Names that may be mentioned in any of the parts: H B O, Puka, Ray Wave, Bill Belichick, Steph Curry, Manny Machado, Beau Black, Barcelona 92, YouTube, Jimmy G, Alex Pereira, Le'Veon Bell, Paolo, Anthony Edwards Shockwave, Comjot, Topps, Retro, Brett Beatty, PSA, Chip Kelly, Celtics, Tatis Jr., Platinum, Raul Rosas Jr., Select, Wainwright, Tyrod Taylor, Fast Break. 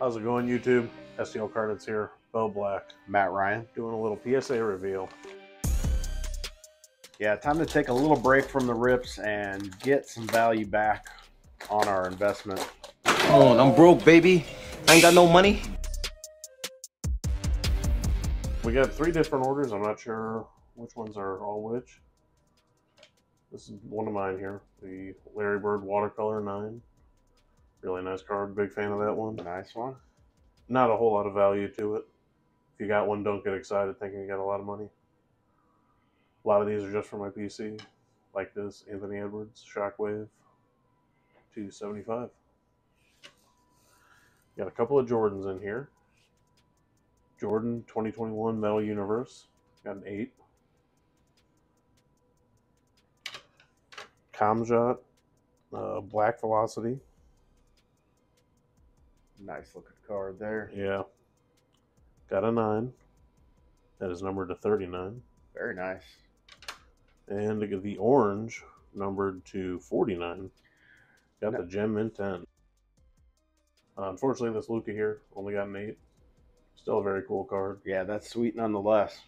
How's it going, YouTube? STL Card Hits here, Beau Black, Matt Ryan, doing a little PSA reveal. Yeah, time to take a little break from the rips and get some value back on our investment. Oh, I'm broke, baby. I ain't got no money. We got three different orders. I'm not sure which ones are all which. This is one of mine here, the Larry Bird Watercolor 9. Really nice card. Big fan of that one. Nice one. Not a whole lot of value to it. If you got one, don't get excited thinking you got a lot of money. A lot of these are just for my PC. Like this, Anthony Edwards Shockwave, 275. Got a couple of Jordans in here. Jordan 2021 Metal Universe. Got an 8. Comjot, Black Velocity. Nice looking card there. Yeah. Got a 9. That is numbered to 39. Very nice. And the orange numbered to 49. Got the gem in 10. Unfortunately, this Luka here only got an 8. Still a very cool card. Yeah, that's sweet nonetheless.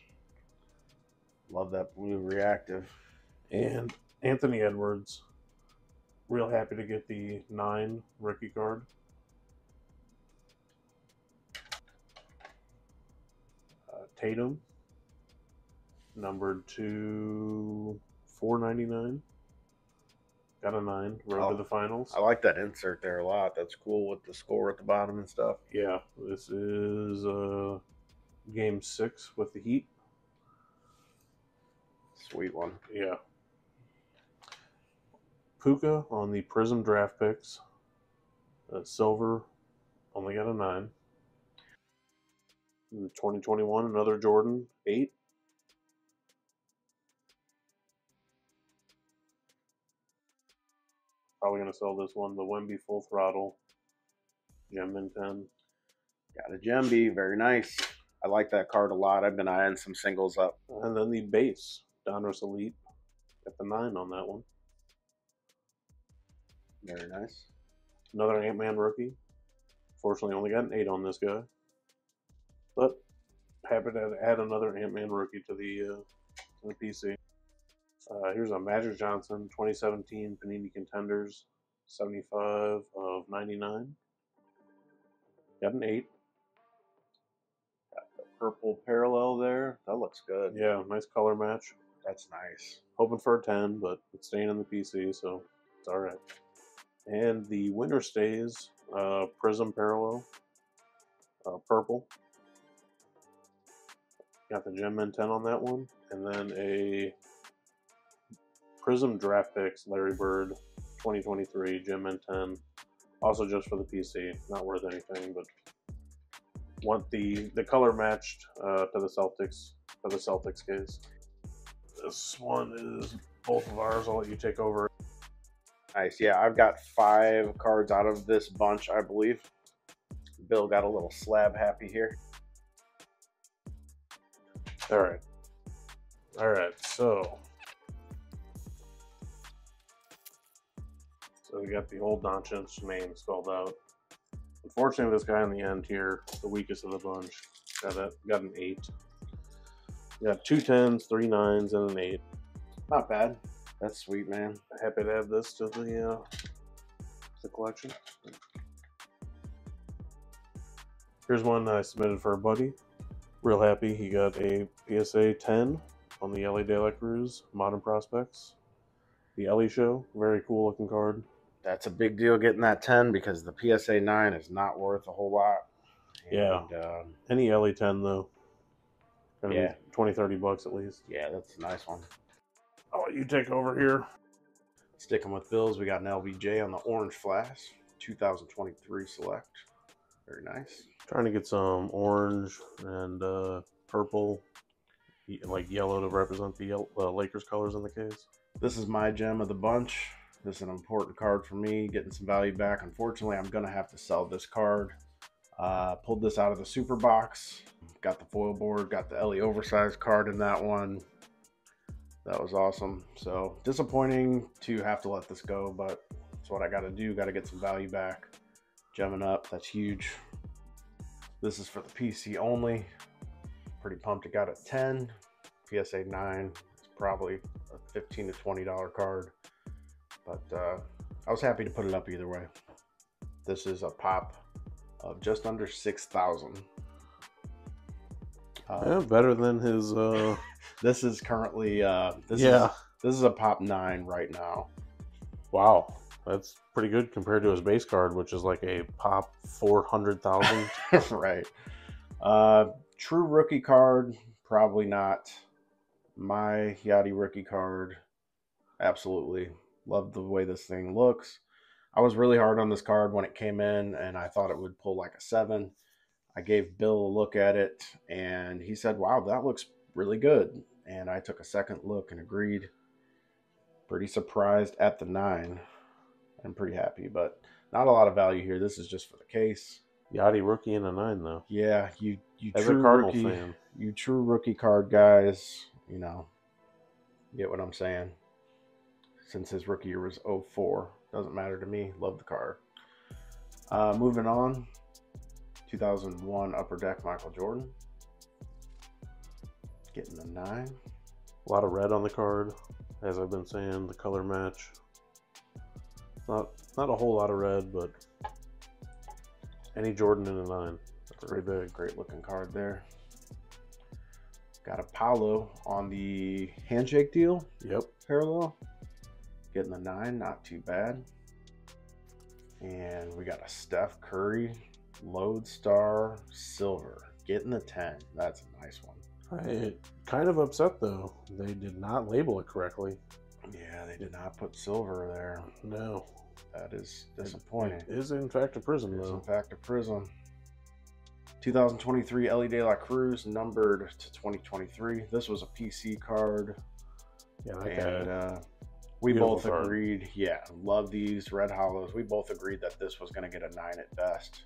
Love that blue reactive. And Anthony Edwards. Real happy to get the 9 rookie card. Tatum, numbered to 499. Got a 9. Road to the finals. I like that insert there a lot. That's cool with the score at the bottom and stuff. Yeah, this is game 6 with the Heat. Sweet one. Yeah. Puka on the Prism Draft Picks. Silver, only got a 9. In 2021, another Jordan, 8. Probably going to sell this one. The Wemby Full Throttle, gem in 10. Got a Gemby, very nice. I like that card a lot. I've been eyeing some singles up. And then the base, Donruss Elite. Got the 9 on that one. Very nice. Another Ant-Man rookie. Fortunately, only got an 8 on this guy. But happy to add another Ant-Man rookie to the PC. Here's a Magic Johnson 2017 Panini Contenders, 75 of 99. Got an 8. Got the purple parallel there. That looks good. Yeah, nice color match. That's nice. Hoping for a 10, but it's staying in the PC, so it's all right. And the winner stays Prism Parallel, purple. Got the gem in 10 on that one, and then a Prism Draft Picks Larry Bird 2023 gem in 10, also just for the PC, not worth anything, but want the color matched to the Celtics for the Celtics case. This one is both of ours. I'll let you take over. Nice, yeah. I've got 5 cards out of this bunch, I believe. Bill got a little slab happy here. All right, so we got the old Dončić name spelled out. Unfortunately, this guy in the end here, the weakest of the bunch, got an 8. We got 2 10s, 3 9s, and an 8. Not bad. That's sweet, man. Happy to add this to the collection. Here's one I submitted for a buddy. Real happy he got a PSA 10 on the Elly Modern Prospects. The Elly Show, very cool looking card. That's a big deal getting that 10 because the PSA 9 is not worth a whole lot. And, yeah. Any Elly 10 though. Yeah. 20, 30 bucks at least. Yeah, that's a nice one. I'll let you take over here. Sticking with Bills, we got an LBJ on the orange flash, 2023 Select. Very nice. Trying to get some orange and purple, like yellow, to represent the Lakers colors in the case. This is my gem of the bunch. This is an important card for me, getting some value back. Unfortunately, I'm going to have to sell this card. Pulled this out of the super box. Got the foil board, got the Elly oversized card in that one. That was awesome. So disappointing to have to let this go, but it's what I got to do. Got to get some value back. Gemming up, that's huge. This is for the PC only. Pretty pumped it got a 10. PSA 9. It's probably a $15 to $20 card. But I was happy to put it up either way. This is a pop of just under 6,000. Yeah, better than his... This is currently... This is a pop 9 right now. Wow. That's pretty good compared to his base card, which is like a pop 400,000. Right. True rookie card, probably not. My Yachty rookie card, absolutely. Love the way this thing looks. I was really hard on this card when it came in, and I thought it would pull like a 7. I gave Bill a look at it, and he said, wow, that looks really good. And I took a second look and agreed. Pretty surprised at the 9. I'm pretty happy, but not a lot of value here. This is just for the case. Yachty rookie and a 9, though. Yeah, you as true a Cardinal rookie, fan. You true rookie card guys, you know, get what I'm saying. Since his rookie year was 04, doesn't matter to me. Love the card. Moving on, 2001 Upper Deck Michael Jordan. Getting the 9. A lot of red on the card, as I've been saying. The color match. Not a whole lot of red, but any Jordan in a 9. That's pretty big. Great looking card there. Got a Paolo on the handshake deal. Yep. Parallel. Getting the 9, not too bad. And we got a Steph Curry Lodestar Silver. Getting the 10. That's a nice one. I kind of upset though. They did not label it correctly. Yeah, they did not put silver there. No. That is disappointing. It is in fact a prism, though. It is in fact a prism. 2023 Ellie De La Cruz, numbered to 2023. This was a PC card. Yeah, that and we both agreed. Card. Yeah, love these red hollows. We both agreed that this was going to get a 9 at best.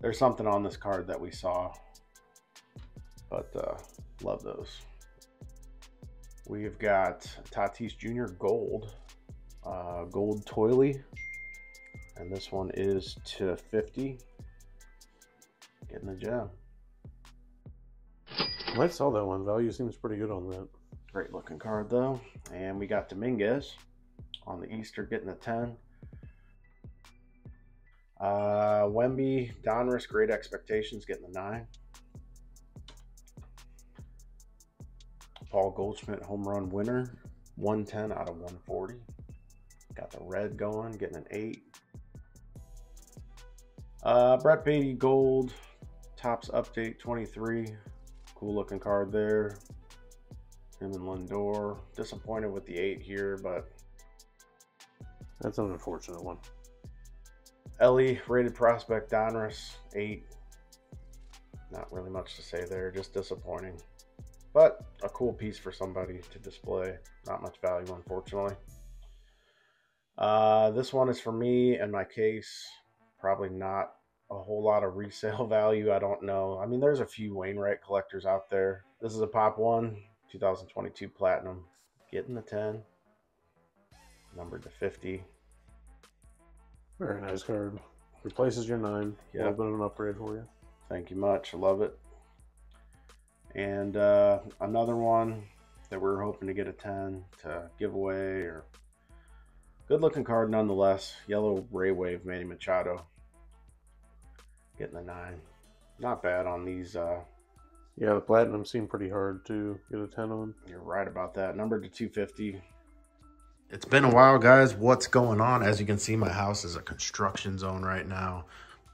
There's something on this card that we saw, but love those. We've got Tatis Jr. Gold. Gold Toily, and this one is to 50. Getting the gem. Might sell that one. Value seems pretty good on that. Great looking card though. And we got Dominguez on the Easter, getting the 10. Wemby, Donruss, Great Expectations, getting the 9. Paul Goldschmidt home run winner, 110 out of 140. Got the red going, getting an 8. Brett Beatty Gold, Topps Update 23. Cool looking card there. Him and Lindor. Disappointed with the 8 here, but... That's an unfortunate one. Elly, Rated Prospect, Donruss, 8. Not really much to say there, just disappointing. But a cool piece for somebody to display. Not much value, unfortunately. This one is for me and my case. Probably not a whole lot of resale value. I don't know. I mean, there's a few Wainwright collectors out there. This is a pop 1, 2022 Platinum. Getting the 10. Numbered to 50. Very nice card. Replaces your 9. Yep. A little bit of an upgrade for you. Thank you much. I love it. And another one that we're hoping to get a 10 to give away or... Good looking card nonetheless. Yellow Ray Wave Manny Machado. Getting the 9. Not bad on these. Yeah, the Platinum seemed pretty hard to get a 10 on. You're right about that. Numbered to 250. It's been a while, guys. What's going on? As you can see, my house is a construction zone right now.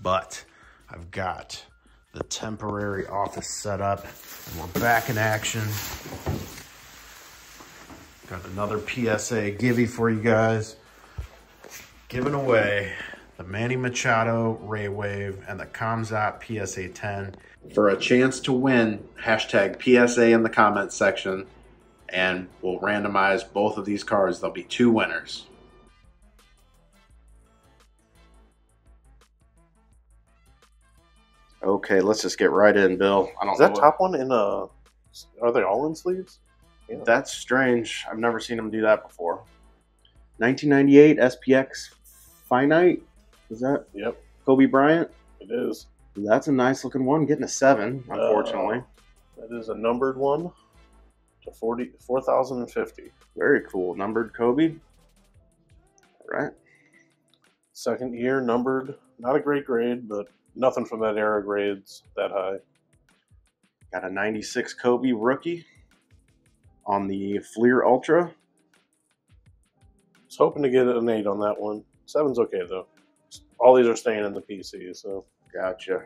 But I've got the temporary office set up. And we're back in action. Got another PSA givey for you guys. Giving away the Manny Machado Ray Wave and the Comjot PSA 10. For a chance to win, hashtag PSA in the comments section, and we'll randomize both of these cards. There'll be 2 winners. Okay, let's just get right in, Bill. I don't know. Is that top one in a... Are they all in sleeves? Yeah. That's strange. I've never seen him do that before. 1998 SPX Finite. Is that? Yep. Kobe Bryant? It is. That's a nice looking one, getting a 7, unfortunately. That is a numbered one to 4,050. Very cool. Numbered Kobe. All right. Second year, numbered. Not a great grade, but nothing from that era grades that high. Got a 96 Kobe rookie on the Fleer Ultra. I was hoping to get an 8 on that one. 7's okay, though. All these are staying in the PC, so. Gotcha.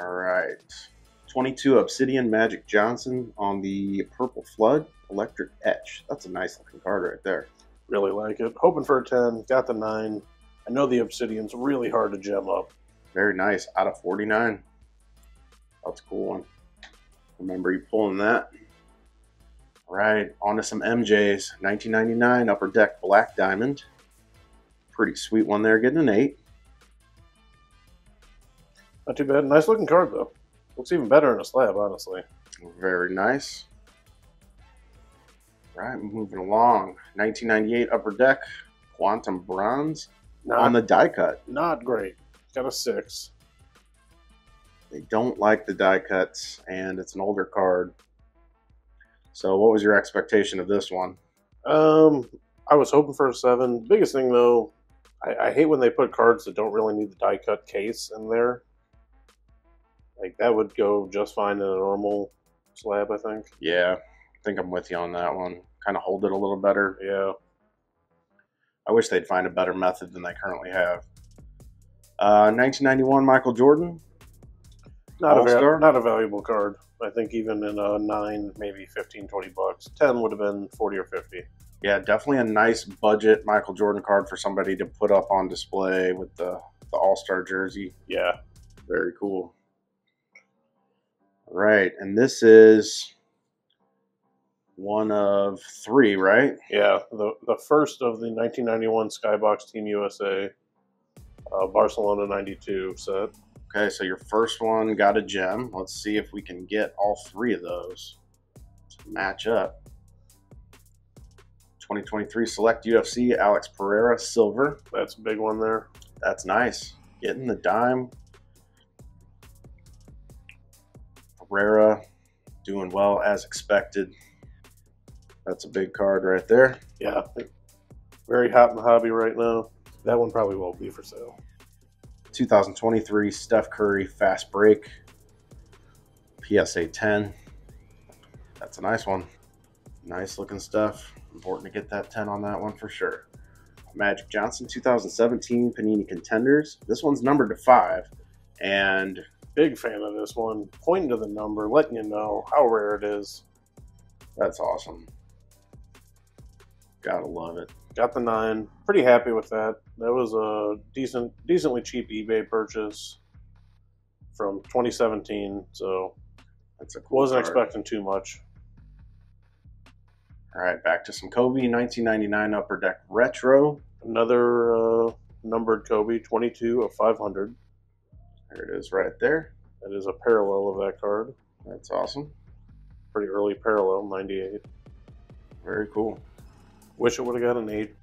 All right. 22 Obsidian Magic Johnson on the Purple Flood Electric Etch. That's a nice looking card right there. Really like it. Hoping for a 10. Got the 9. I know the Obsidian's really hard to gem up. Very nice. Out of 49. That's a cool one. Remember you pulling that. All right. On to some MJs. 1999 Upper Deck Black Diamond. Pretty sweet one there. Getting an 8. Not too bad. Nice looking card, though. Looks even better in a slab, honestly. Very nice. All right, moving along. 1998 Upper Deck Quantum Bronze on the die cut. Not great. Got a 6. They don't like the die cuts, and it's an older card. So what was your expectation of this one? I was hoping for a 7. Biggest thing, though, I hate when they put cards that don't really need the die cut case in there. Like, that would go just fine in a normal slab, I think. Yeah, I think I'm with you on that one. Kind of hold it a little better. Yeah. I wish they'd find a better method than they currently have. 1991 Michael Jordan. Not a valuable card. I think even in a 9, maybe 15, 20 bucks. 10 would have been 40 or 50. Yeah, definitely a nice budget Michael Jordan card for somebody to put up on display with the All-Star jersey. Yeah. Very cool. Right, and this is one of 3, right? Yeah, the first of the 1991 Skybox Team USA Barcelona 92 set. Okay, so your first one got a gem. Let's see if we can get all 3 of those to match up. 2023 Select UFC, Alex Pereira, silver. That's a big one there. That's nice. Getting the dime. Pereira doing well as expected. That's a big card right there. Yeah, very hot in the hobby right now. That one probably won't be for sale. 2023 Steph Curry Fast Break PSA 10. That's a nice one. Nice looking stuff. Important to get that 10 on that one for sure. Magic Johnson 2017 Panini Contenders. This one's numbered to 5 and big fan of this one. Pointing to the number, letting you know how rare it is. That's awesome. Gotta love it. Got the 9. Pretty happy with that. That was a decently cheap eBay purchase from 2017. So that's a cool wasn't card. Expecting too much. All right, back to some Kobe 1999 Upper Deck Retro. Another numbered Kobe 22 of 500. There it is right there. That is a parallel of that card. That's awesome. Pretty early parallel, 98. Very cool. Wish it would have got an 8.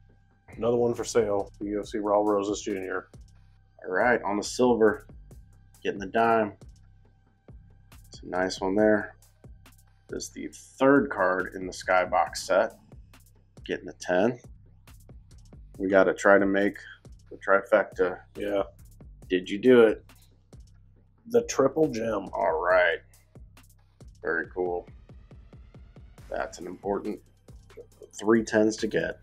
Another one for sale, the UFC Raul Rosas Jr. All right, on the silver, getting the dime. It's a nice one there. This is the third card in the Skybox set, getting the 10. We got to try to make the trifecta. Yeah. Did you do it? The triple gem. All right. Very cool. That's an important 3 10s to get.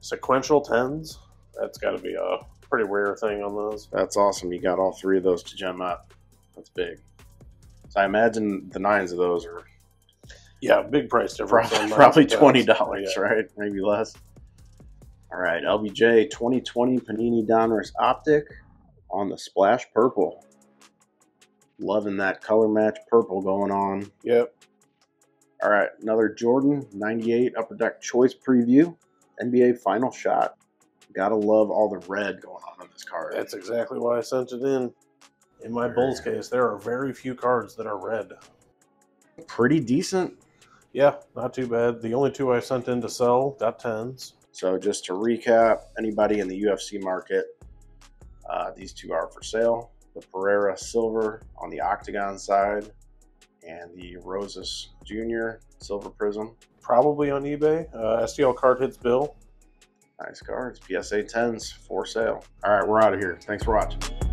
Sequential 10s. That's got to be a pretty rare thing on those. That's awesome. You got all 3 of those to gem up. That's big. So I imagine the 9s of those are. Yeah, big price difference. Probably $20, yeah. Right? Maybe less. All right, LBJ 2020 Panini Donruss Optic on the Splash Purple. Loving that color match purple going on. Yep. All right, another Jordan 98 Upper Deck Choice Preview, NBA Final Shot. Gotta love all the red going on this card. That's exactly why I sent it in. In my Bulls case, there are very few cards that are red. Pretty decent. Yeah, not too bad. The only 2 I sent in to sell got 10s. So just to recap, anybody in the UFC market, these two are for sale. The Pereira Silver on the Octagon side and the Rosas Jr. Silver Prism. Probably on eBay. STL Card Hits Bill. Nice cards. PSA 10s for sale. All right, we're out of here. Thanks for watching.